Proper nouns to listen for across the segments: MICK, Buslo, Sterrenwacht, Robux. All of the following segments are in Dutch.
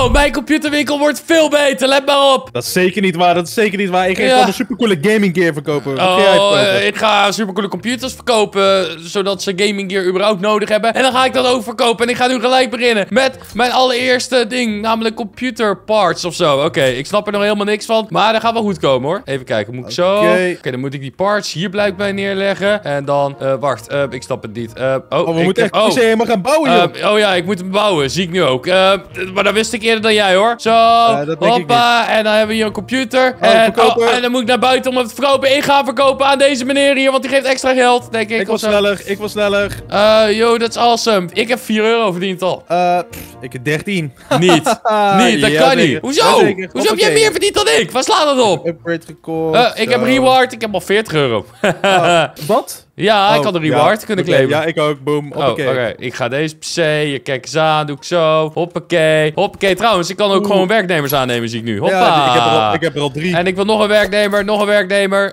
Bro, mijn computerwinkel wordt veel beter. Let maar op. Dat is zeker niet waar. Dat is zeker niet waar. Ik ga gewoon een supercoole gaming gear verkopen. Wat ga jij verkopen? Ik ga supercoole computers verkopen. Zodat ze gaming gear überhaupt nodig hebben. En dan ga ik dat ook verkopen. En ik ga nu gelijk beginnen met mijn allereerste ding. Namelijk computer parts of zo. Oké, ik snap er nog helemaal niks van. Maar dat gaat wel goed komen hoor. Even kijken. Moet ik zo? Oké, dan moet ik die parts hier blijkbaar neerleggen. En dan, wacht. Ik snap het niet. We moeten echt helemaal gaan bouwen joh. Oh ja, ik moet hem bouwen. Zie ik nu ook. Maar dat wist ik eerder dan jij hoor. Zo, hoppa. En dan hebben we hier een computer. En dan moet ik naar buiten om het te verkopen. Ik ga verkopen aan deze meneer hier. Want die geeft extra geld, denk ik. Ik wil sneller, ik wil sneller. Yo, dat is awesome. Ik heb 4 euro verdiend al. Ik heb 13. Niet, dat kan niet. Hoezo? Hoezo heb jij meer verdiend dan ik? Waar slaat dat op? Ik heb reward. Ik heb al 40 euro. Wat? Ja, ik had een reward kunnen claimen. Ja, ik ook. Boom. Oké. Ik ga deze PC. Kijk eens aan. Doe ik zo. Hoppakee. Hoppakee. Trouwens, ik kan ook gewoon werknemers aannemen, zie ik nu. Hoppa. Ja, ik heb er al 3. En ik wil nog een werknemer. Nog een werknemer.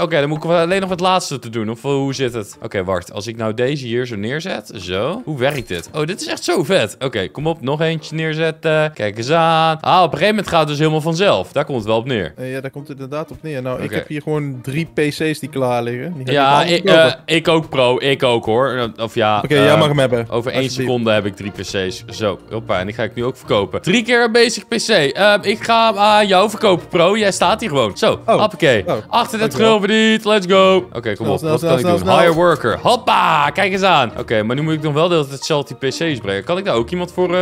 Oké, dan moet ik alleen nog het laatste te doen. Of hoe zit het? Oké, wacht. Als ik nou deze hier zo neerzet. Zo. Hoe werkt dit? Oh, dit is echt zo vet. Oké, kom op. Nog eentje neerzetten. Kijk eens aan. Ah, op een gegeven moment gaat het dus helemaal vanzelf. Daar komt het wel op neer. Ja, daar komt het inderdaad op neer. Nou, ik heb hier gewoon 3 PC's die klaar liggen. Ik ook, pro. Ik ook, hoor. Of ja. Oké, jij mag hem hebben. Over 1 seconde heb ik 3 PC's. Zo, hoppa. En die ga ik nu ook verkopen. 3 keer een basic PC. Ik ga hem aan jou verkopen, pro. Jij staat hier gewoon. Zo, hoppakee. 38 euro verdiend. Let's go. Oké, kom op. Wat kan ik doen? Hire worker. Hoppa. Kijk eens aan. Oké, maar nu moet ik nog wel de hele tijd zelf die PC's brengen. Kan ik daar ook iemand voor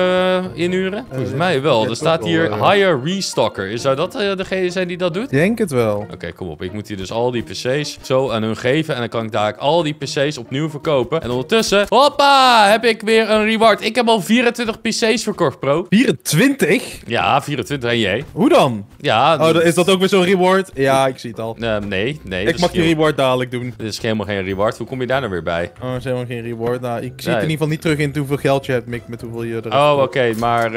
inhuren? Volgens mij wel. Er staat hier hire restocker. Zou dat degene zijn die dat doet? Denk het wel. Oké, kom op. Ik moet hier dus al die PC's zo aan hun geven. En dan kan ik daar al die PC's opnieuw verkopen. En ondertussen, hoppa, heb ik weer een reward. Ik heb al 24 PC's verkocht, pro. 24? Ja, 24. En jij? Hoe dan? Ja. Oh, is dat ook weer zo'n reward? Ja, ik zie het al. Nee. Ik mag je reward dadelijk doen. Dit is helemaal geen reward. Hoe kom je daar nou weer bij? Oh, dat is helemaal geen reward. Nou, ik zie het in ieder geval niet terug in hoeveel geld je hebt, Mick, met hoeveel je eruit hebt. Oké, maar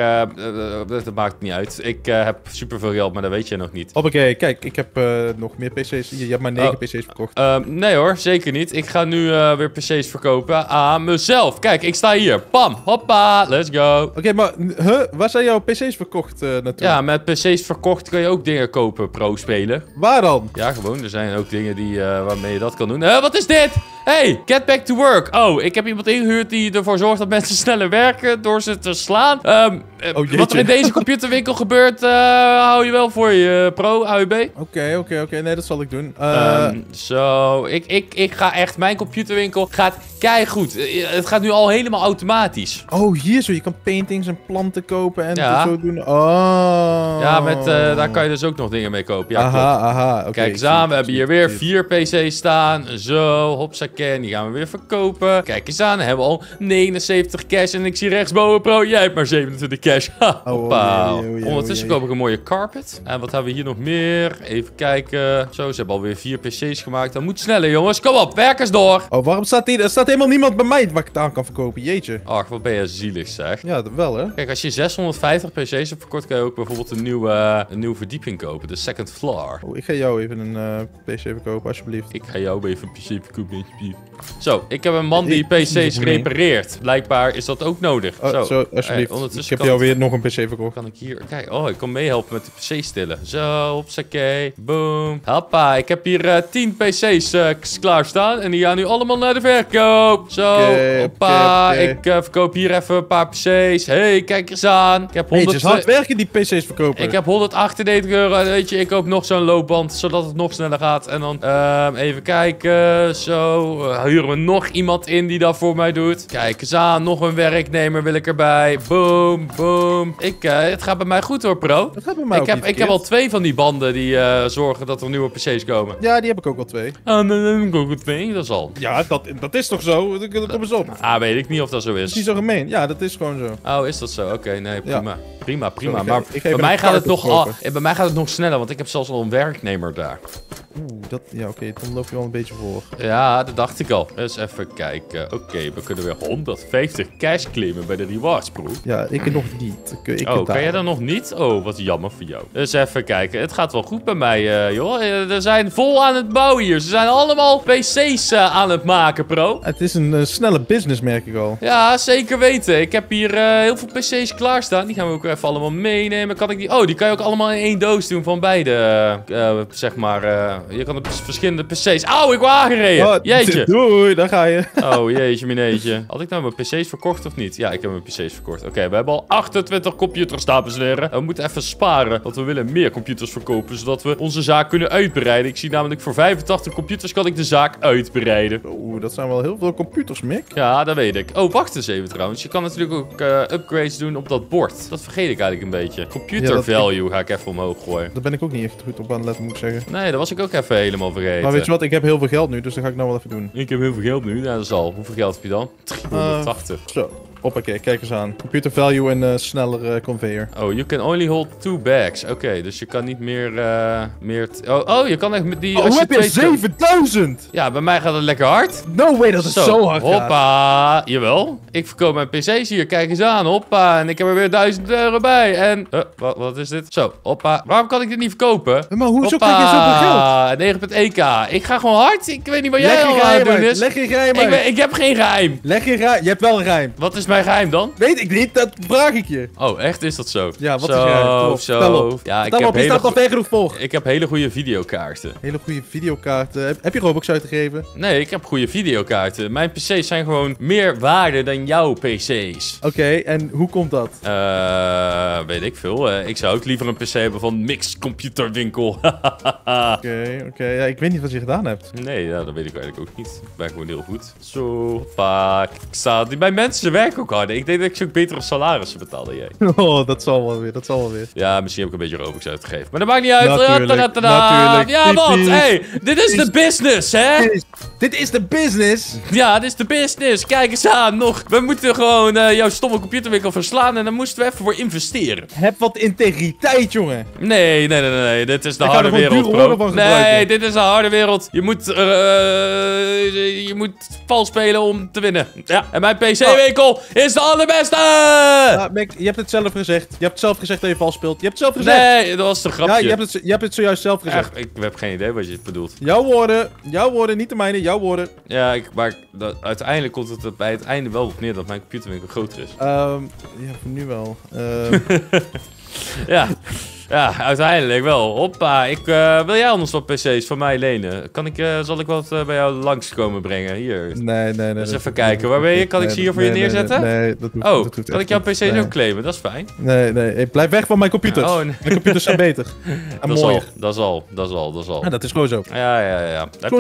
dat maakt niet uit. Ik heb superveel geld, maar dat weet je nog niet. Hoppakee, kijk, ik heb nog meer PC's. Je hebt maar 9 PC's verkocht. Nee hoor, zeker niet. Ik ga nu weer PC's verkopen aan mezelf. Kijk, ik sta hier. Pam. Hoppa. Let's go. Oké, maar waar zijn jouw PC's verkocht naartoe? Ja, met PC's verkocht kun je ook dingen kopen, pro-spelen. Waar dan? Ja, gewoon. Er zijn ook dingen die, waarmee je dat kan doen. Wat is dit? Hey, get back to work. Oh, ik heb iemand ingehuurd die ervoor zorgt dat mensen sneller werken door ze te slaan. Wat er in deze computerwinkel gebeurt, hou je wel voor je, pro, AUB. Oké. Nee, dat zal ik doen. Ik ga echt, mijn computerwinkel gaat keigoed. Het gaat nu al helemaal automatisch. Oh, hier zo. Je kan paintings en planten kopen en zo doen. Oh. Ja, met, daar kan je dus ook nog dingen mee kopen. Ja, aha. Kijk eens aan, we hebben hier weer 4 PC's staan. Zo, hopsakee. Die gaan we weer verkopen. Kijk eens aan, we hebben al 79 cash. En ik zie rechtsboven, pro, jij hebt maar 27 cash. Hoppa. Ondertussen koop ik een mooie carpet. En wat hebben we hier nog meer? Even kijken. Zo, ze hebben alweer 4 PC's gemaakt. Dat moet sneller, jongens. Kom op, werk eens door. Oh, waarom staat hier? Er staat helemaal niemand bij mij waar ik het aan kan verkopen. Jeetje. Ach, wat ben je zielig, zeg. Ja, dat wel, hè. Kijk, als je 650 PC's hebt verkort, kan je ook bijvoorbeeld een nieuwe verdieping kopen. De second floor. Oh, ik ga jou even een PC verkopen, alsjeblieft. Ik ga jou even een PC verkopen. Zo, ik heb een man die PC's repareert. Blijkbaar is dat ook nodig. Zo, alsjeblieft. Ik heb jou weer nog een PC verkocht. Kan ik hier... Kijk, oh, ik kan meehelpen met de PC stillen. Zo, hopsakee. Boom. Hoppa, ik heb hier 10 PC's klaarstaan. En die gaan nu allemaal naar de verkoop. Zo, hoppa. Ik verkoop hier even een paar PC's. Hey, kijk eens aan. Ik heb 100... Het is hard werken die PC's verkopen. Ik heb 138 euro. En weet je, ik koop nog zo'n loopband. Zodat het nog sneller gaat. En dan even kijken. Zo, huren we nog iemand in die dat voor mij doet. Kijk eens aan. Nog een werknemer wil ik erbij. Boom, boom. Het gaat bij mij goed hoor, pro. Het gaat bij mij ook niet. Ik heb al 2 van die banden die zorgen dat er nieuwe PC's komen. Ja, die heb ik ook al 2. Dat is al. Ja, dat is toch zo? Kom eens op. Ah, weet ik niet of dat zo is. Dat is niet zo gemeen. Ja, dat is gewoon zo. Oh, is dat zo? Oké, nee, prima. Ja. Prima. Maar bij mij gaat het nog sneller, want ik heb zelfs al een werknemer daar. Oeh, dat... Ja, oké, dan loop je wel een beetje voor. Ja, dat dacht ik al. Eens even kijken. Oké, we kunnen weer 150 cash claimen bij de rewards, bro. Ja, ik nog niet. Kan jij dan nog niet? Oh, wat jammer voor jou. Eens even kijken. Het gaat wel goed bij mij, joh. We zijn vol aan het bouwen hier. Ze zijn allemaal PC's aan het maken, bro. Het is een snelle business, merk ik al. Ja, zeker weten. Ik heb hier heel veel PC's klaarstaan. Die gaan we ook even allemaal meenemen. Kan ik die... Oh, die kan je ook allemaal in één doos doen van beide, zeg maar. Je kan de verschillende PC's... Auw, ik word aangereden. Oh, jeetje. Doei, daar ga je. Oh, jeetje, mineetje. Had ik nou mijn PC's verkocht of niet? Ja, ik heb mijn PC's verkocht. Oké, we hebben al 28 computers, dames en heren. We moeten even sparen, want we willen meer computers verkopen, zodat we onze zaak kunnen uitbreiden. Ik zie namelijk voor 85 computers kan ik de zaak uitbreiden. Oeh, dat zijn wel heel veel computers, Mick. Ja, dat weet ik. Oh, wacht eens even trouwens. Je kan natuurlijk ook upgrades doen op dat bord. Dat vergeet ik eigenlijk een beetje. Computer value ga ik even omhoog gooien. Daar ben ik ook niet even goed op aan het letten, moet ik zeggen. Nee, dat was ik ook even helemaal vergeten. Maar weet je wat? Ik heb heel veel geld nu, dus dat ga ik nou wel even doen. Ik heb heel veel geld nu? Ja, dat is al. Hoeveel geld heb je dan? 380. Zo. Hoppakee, kijk eens aan. Computer value en snellere conveyor. Oh, you can only hold 2 bags. Oké, dus je kan niet meer... Oh, je kan echt met die... Oh, heb je 7000? Ja, bij mij gaat het lekker hard. No way dat het zo hard gaat. Hoppa. Jawel. Ik verkoop mijn PC's hier. Kijk eens aan. Hoppa. En ik heb er weer €1000 bij. En... wat is dit? Zo. Hoppa. Waarom kan ik dit niet verkopen? Maar hoezo krijg je zoveel geld? 9.1k. Ik ga gewoon hard. Ik weet niet wat jij al aan het doen is. Leg geen geheim uit. Ik heb geen geheim. Leg geen geheim. Je hebt wel een geheim. Wat is mijn geheim dan? Weet ik niet, dat vraag ik je. Oh, echt? Is dat zo? Ja, wat is geheim? Zo. Ja, ik heb hele goede videokaarten. Hele goede videokaarten. Heb je Robux uitgegeven? Nee, ik heb goede videokaarten. Mijn PC's zijn gewoon meer waarde dan jouw PC's. Oké, en hoe komt dat? Weet ik veel. Ik zou ook liever een PC hebben van Mix Computerwinkel. Oké. Ja, ik weet niet wat je gedaan hebt. Nee, ja, dat weet ik eigenlijk ook niet. Ik ben gewoon heel goed. Zo, vaak. Mijn mensen werken ook harder. Ik denk dat ik ze ook betere salarissen betaalde jij. Oh, dat zal wel weer, dat zal wel weer. Ja, misschien heb ik een beetje Robux uitgegeven. Maar dat maakt niet uit. Natuurlijk. Ja, want, hey, dit is de business, hè? Dit is de business? Ja, dit is de business. Kijk eens aan, nog. We moeten gewoon jouw stomme computerwinkel verslaan en dan moesten we even voor investeren. Heb wat integriteit, jongen. Nee. Dit is de harde wereld, bro. Nee, dit is de harde wereld. Je moet vals spelen om te winnen. Ja, en mijn PC-winkel is de allerbeste! Ja, Mick, je hebt het zelf gezegd. Je hebt zelf gezegd dat je vals speelt. Je hebt het zelf gezegd. Nee, dat was een grapje. Ja, je hebt het zojuist zelf gezegd. Echt, ik heb geen idee wat je bedoelt. Jouw woorden, niet de mijne, jouw woorden. Ja, maar uiteindelijk komt het bij het einde wel op neer dat mijn computerwinkel groter is. Ja, voor nu wel. Ja. Ja, uiteindelijk wel. Hoppa, wil jij anders wat PC's van mij lenen? Zal ik wat bij jou langskomen brengen? Hier. Nee. Dus even kijken. Waar ben je? Kan ik ze hier voor je neerzetten? Nee, dat hoeft niet. Oh, kan ik jouw PC's ook claimen? Dat is fijn. Nee. Blijf weg van mijn computers. Oh, nee. Mijn computers zijn beter. En mooier. Dat is al. Ja, dat is gewoon zo. Ja. Heb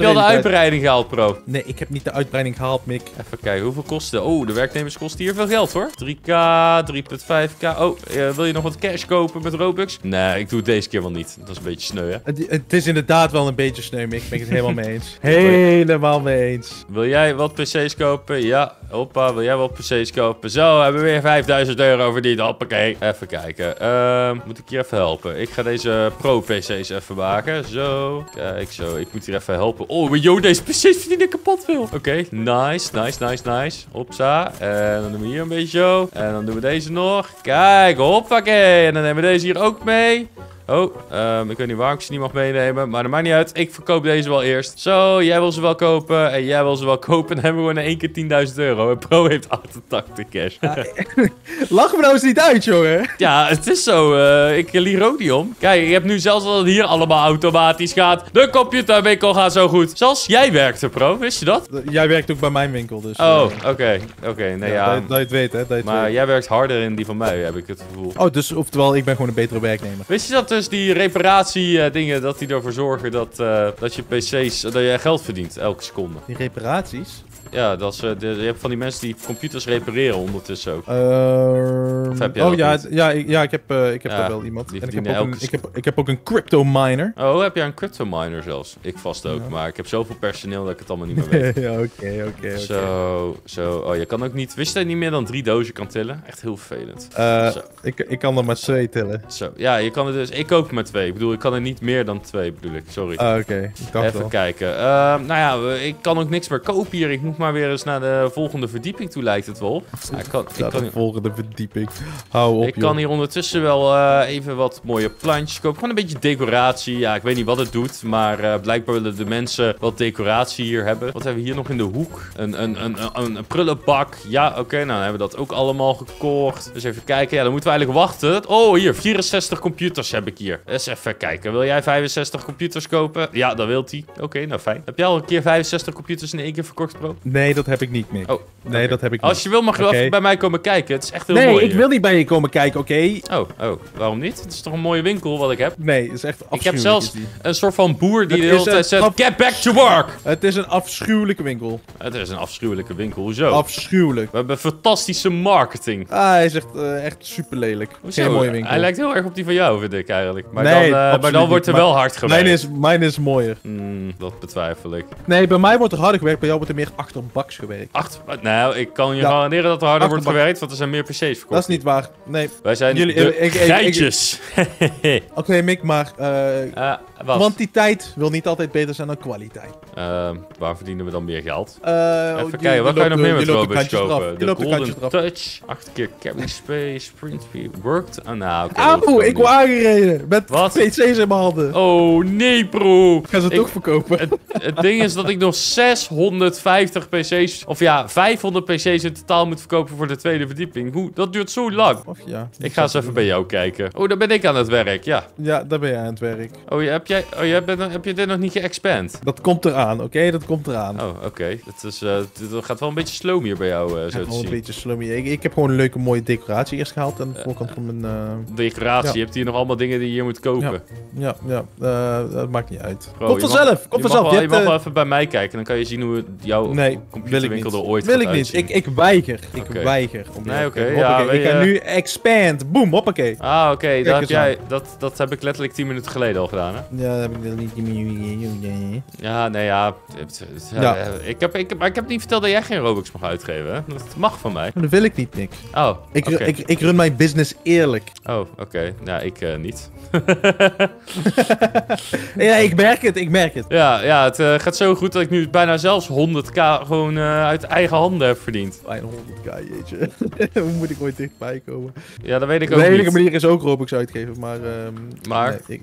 je al de uitbreiding gehaald, bro? Nee, ik heb niet de uitbreiding gehaald, Mick. Even kijken, hoeveel kost het? Oh, de werknemers kosten hier veel geld, hoor. 3k, 3.5k. Oh, wil je nog wat cash komen? Met Robux? Nee, ik doe het deze keer wel niet. Dat is een beetje sneu, hè? Het is inderdaad wel een beetje sneu, Mick. Ben ik het helemaal mee eens. Helemaal mee eens. Wil jij wat PC's kopen? Ja. Hoppa, wil jij wat PC's kopen? Zo, hebben we weer €5000 verdiend. Hoppakee. Even kijken. Moet ik hier even helpen? Ik ga deze pro-PC's even maken. Zo. Kijk, zo. Ik moet hier even helpen. Oh, joh, deze PC's verdienen kapot veel. Oké, nice. Hopsa. En dan doen we hier een beetje zo. En dan doen we deze nog. Kijk, hoppakee. En dan nemen we deze hier ook mee. Oh, ik weet niet waarom ik ze niet mag meenemen. Maar dat maakt niet uit. Ik verkoop deze wel eerst. Zo, jij wil ze wel kopen. En jij wil ze wel kopen. En hebben we gewoon in één keer €10.000. En Pro heeft 88 cash. Ja, lach me nou eens niet uit, jongen. Ja, het is zo. Ik lieg ook niet om. Kijk, ik heb nu zelfs dat het hier allemaal automatisch gaat. De computerwinkel gaat zo goed. Zelfs jij werkte, Pro. Wist je dat? Jij werkt ook bij mijn winkel, dus. Oh, oké. Nee, ja. Dat je het weet, hè. Maar jij werkt harder in die van mij, heb ik het gevoel. Oh, dus oftewel, ik ben gewoon een betere werknemer. Wist je dat? Dus die reparatie-dingen, dat die ervoor zorgen dat je PC's, dat je geld verdient elke seconde. Die reparaties? Ja, dat is, je hebt van die mensen die computers repareren ondertussen ook. Heb jij ik heb daar wel iemand. En ik heb ook een crypto miner. Oh, heb jij een crypto miner zelfs? Ik vast ook, maar ik heb zoveel personeel dat ik het allemaal niet meer weet. Oké. Zo, oh, je kan ook niet... Wist je dat je niet meer dan 3 dozen kan tillen? Echt heel vervelend. Ik kan er maar 2 tillen. Zo, ja, je kan er dus... Ik ook maar 2. Ik bedoel, ik kan er niet meer dan 2, bedoel ik. Sorry. Oké. Even kijken. Nou ja, ik kan ook niks meer kopen hier. Ik moet maar weer eens naar de volgende verdieping toe, lijkt het wel. Ja, de volgende verdieping. Hou op, Ik kan hier ondertussen wel even wat mooie plantjes kopen. Gewoon een beetje decoratie. Ja, ik weet niet wat het doet, maar blijkbaar willen de mensen wat decoratie hier hebben. Wat hebben we hier nog in de hoek? Een prullenbak. Ja, oké, nou hebben we dat ook allemaal gekocht. Dus even kijken. Ja, dan moeten we eigenlijk wachten. Oh, hier, 64 computers heb ik hier. Eens even kijken. Wil jij 65 computers kopen? Ja, dat wilt hij. Oké, nou fijn. Heb jij al een keer 65 computers in één keer verkocht, bro? Nee, dat heb ik niet, Mick. Oh, nee, dat heb ik niet. Als je wil mag je wel even bij mij komen kijken. Het is echt heel mooi. Nee, ik wil niet bij je komen kijken, oké? Oh, waarom niet? Het is toch een mooie winkel wat ik heb? Nee, het is echt afschuwelijk. Ik heb zelfs een soort van boer die de hele tijd zegt, get back to work! Het is een afschuwelijke winkel. Het is een afschuwelijke winkel, hoezo? Afschuwelijk. We hebben fantastische marketing. Ah, hij is echt super lelijk. Hoezo? Geen mooie winkel. Hij lijkt heel erg op die van jou, vind ik eigenlijk. Maar, dan wordt er wel hard gewerkt. Mijn is mooier. Dat betwijfel ik. Nee, bij mij wordt er harder gewerkt, bij jou wordt er meer achter baks gewerkt. Nou, ik kan je garanderen dat er harder wordt gewerkt, want er zijn meer PC's verkocht. Dat is niet waar. Nee. Wij zijn geitjes. Oké, Mick, maar kwantiteit wil niet altijd beter zijn dan kwaliteit. Waar verdienen we dan meer geld? Even kijken, wat kan je nog meer met Robux kopen? De Golden Touch, 8 keer Cabin Space, Print Speed, Worked. Auw, ik word aangereden met PC's in mijn handen. Oh nee, bro. Ik ga ze toch verkopen. Het ding is dat ik nog 650 PC's, of ja, 500 PC's in totaal moet verkopen voor de tweede verdieping. Hoe? Dat duurt zo lang. Ik ga eens even bij jou kijken. Oh, daar ben ik aan het werk, ja. Ja, daar ben jij aan het werk. Oh, heb je dit nog niet geëxpand? Dat komt eraan, oké? Dat komt eraan. Oh, oké. Dat gaat wel een beetje slow hier bij jou, zo te zien. Een beetje slow hier. Ik heb gewoon een leuke, mooie decoratie eerst gehaald aan de voorkant van mijn... Decoratie? Je hebt hier nog allemaal dingen die je hier moet kopen. Ja. Dat maakt niet uit. Komt vanzelf, komt vanzelf. Je mag wel even bij mij kijken, dan kan je zien hoe jouw computerwinkel er ooit gaat uitzien. Ik weiger. Ik weiger. Nee, oké. Ik ga nu expand. Boom, hoppakee. Ah, oké. Dat heb ik letterlijk 10 minuten geleden al gedaan, hè? Ja, dat heb ik niet. Ja, nee, ja. Ik heb niet verteld dat jij geen Robux mag uitgeven, hè? Dat mag van mij. Dat wil ik niet, Nick. Oh, ik run mijn business eerlijk. Oh, oké. Nou, ik niet. Ja, ik merk het. Ik merk het. Ja, het gaat zo goed dat ik nu bijna zelfs 100k gewoon uit eigen handen heb verdiend. Bijna 100k, jeetje. Hoe moet ik ooit dichtbij komen? Ja, dat weet ik ook niet. De enige manier is ook Robux uitgeven, maar... Nee,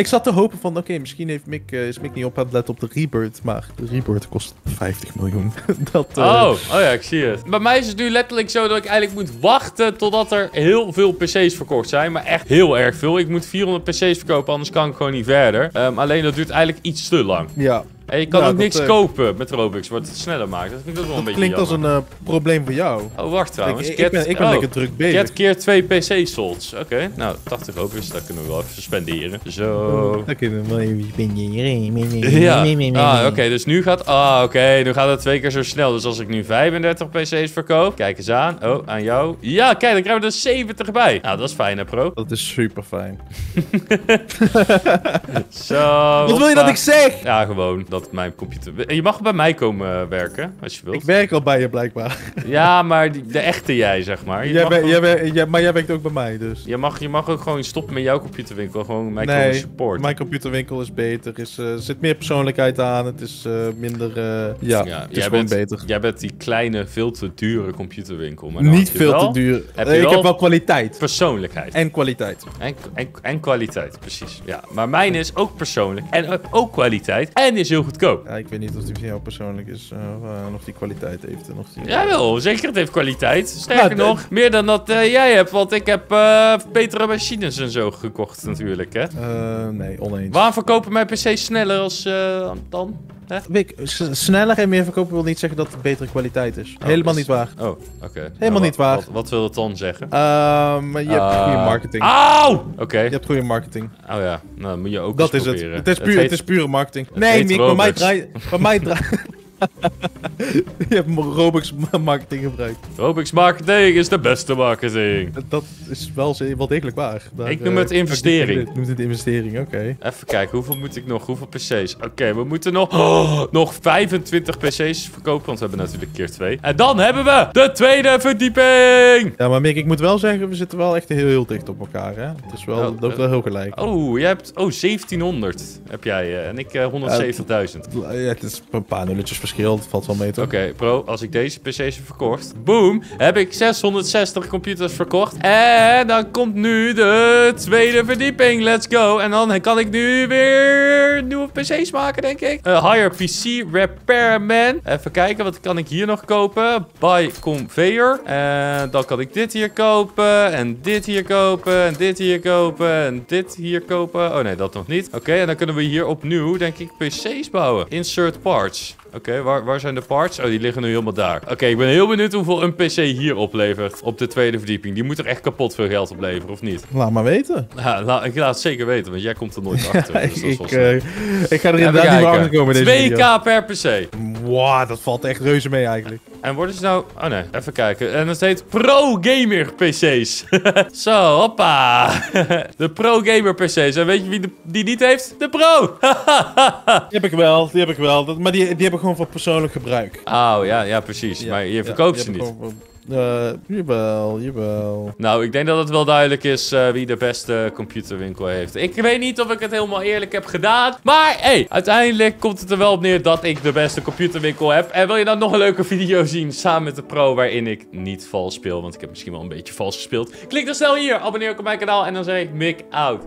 ik zat te hopen van, oké, misschien heeft Mick, is Mick niet op aan het letten op de rebirth, maar de rebirth kost 50 miljoen. Oh ja, ik zie het. Bij mij is het nu letterlijk zo dat ik eigenlijk moet wachten totdat er heel veel PC's verkocht zijn, maar echt heel erg veel. Ik moet 400 PC's verkopen, anders kan ik gewoon niet verder. Alleen dat duurt eigenlijk iets te lang. Ja. En je kan ook niks kopen met Robux, wat het sneller maakt. Dat vind ik ook wel een beetje jammer. Dat klinkt als een probleem voor jou. Oh, wacht trouwens. Ik ben lekker druk bezig. 4 keer 2 PC-solds. Oké, nou, 80 Robux, dat kunnen we wel even spenderen. Zo. Dat kunnen we wel even spenderen. Ja. Ah, oké, dus nu gaat... Ah, oké, nu gaat het 2 keer zo snel. Dus als ik nu 35 PC's verkoop... Kijk eens aan. Oh, aan jou. Ja, kijk, dan krijgen we er 70 bij. Nou, dat is fijn, hè, pro? Dat is super fijn. Zo. Wat wil je dat ik zeg? Ja, gewoon... Dat mijn computer... Je mag bij mij komen werken, als je wilt. Ik werk al bij je, blijkbaar. Ja, maar de echte jij, zeg maar. Maar jij werkt ook bij mij, dus. Je mag ook gewoon stoppen met jouw computerwinkel. Gewoon mij komen supporten. Mijn computerwinkel is beter. Er zit meer persoonlijkheid aan. Het is minder... het is gewoon beter. Jij bent die kleine, veel te dure computerwinkel. Maar niet veel te duur. Ik heb wel kwaliteit. Persoonlijkheid. En kwaliteit. En kwaliteit, precies. Ja, maar mijn is ook persoonlijk. En ook kwaliteit. En is heel goedkoop. Ja, ik weet niet of die voor jou persoonlijk is. Of die kwaliteit heeft. Jawel, zeker het heeft kwaliteit. Sterker nog, meer dan dat jij hebt. Want ik heb betere machines en zo gekocht natuurlijk, hè? Nee, oneens. Waarom verkopen mijn PC's sneller als dan? Mick, sneller en meer verkopen wil niet zeggen dat het betere kwaliteit is. Helemaal niet waar. Oh, oké. Helemaal niet waar. Wat wil het dan zeggen? Je hebt goede marketing. Auw! Oké. Je hebt goede marketing. Oh ja, nou moet je ook eens proberen. Dat is het. Het is pure marketing. Nee, Mick, bij mij draait... Je hebt Robux marketing gebruikt. Robux marketing is de beste marketing. Dat is wel wat degelijk waar. Maar, ik noem het investering. Ik noem het investering, oké. Okay. Even kijken, hoeveel moet ik nog? Hoeveel PC's? Oké, we moeten nog 25 PC's verkopen, want we hebben natuurlijk keer 2. En dan hebben we de tweede verdieping! Ja, maar Mick, ik moet wel zeggen, we zitten wel echt heel dicht op elkaar, hè? Het is wel, het loopt wel heel gelijk. Oh, jij hebt... Oh, 1700 heb jij en ik 170.000. Ja, het is een paar nulletjes verschil, dat valt wel mee toch? Oké, bro, als ik deze PC's heb verkocht, boom, heb ik 660 computers verkocht. En dan komt nu de tweede verdieping, let's go. En dan kan ik nu weer nieuwe PC's maken, denk ik. Hire PC Repairman. Even kijken, wat kan ik hier nog kopen? Buy Conveyor. En dan kan ik dit hier kopen, en dit hier kopen, en dit hier kopen, en dit hier kopen. Oh nee, dat nog niet. Oké, en dan kunnen we hier opnieuw, denk ik, PC's bouwen. Insert parts. Oké, waar zijn de parts? Oh, die liggen nu helemaal daar. Oké, ik ben heel benieuwd hoeveel een PC hier oplevert. Op de tweede verdieping. Die moet er echt kapot veel geld opleveren, of niet? Laat maar weten. Ja, ik laat het zeker weten, want jij komt er nooit achter. Dus ik ga er inderdaad niet meer achter komen in deze 2K per PC. Wow, dat valt echt reuze mee eigenlijk. En worden ze nou... Oh nee, even kijken. En dat heet Pro Gamer PC's. Zo, hoppa. De Pro Gamer PC's. En weet je wie die niet heeft? De Pro. Die heb ik wel, die heb ik wel. Maar die heb ik gewoon voor persoonlijk gebruik. Oh ja, ja precies. Ja, maar je verkoopt ze niet. Jawel, jawel. Nou, ik denk dat het wel duidelijk is wie de beste computerwinkel heeft. Ik weet niet of ik het helemaal eerlijk heb gedaan. Maar, hey, uiteindelijk komt het er wel op neer dat ik de beste computerwinkel heb. En wil je dan nog een leuke video zien samen met de Pro waarin ik niet vals speel? Want ik heb misschien wel een beetje vals gespeeld. Klik dan snel hier, abonneer op mijn kanaal en dan zeg ik Mick out.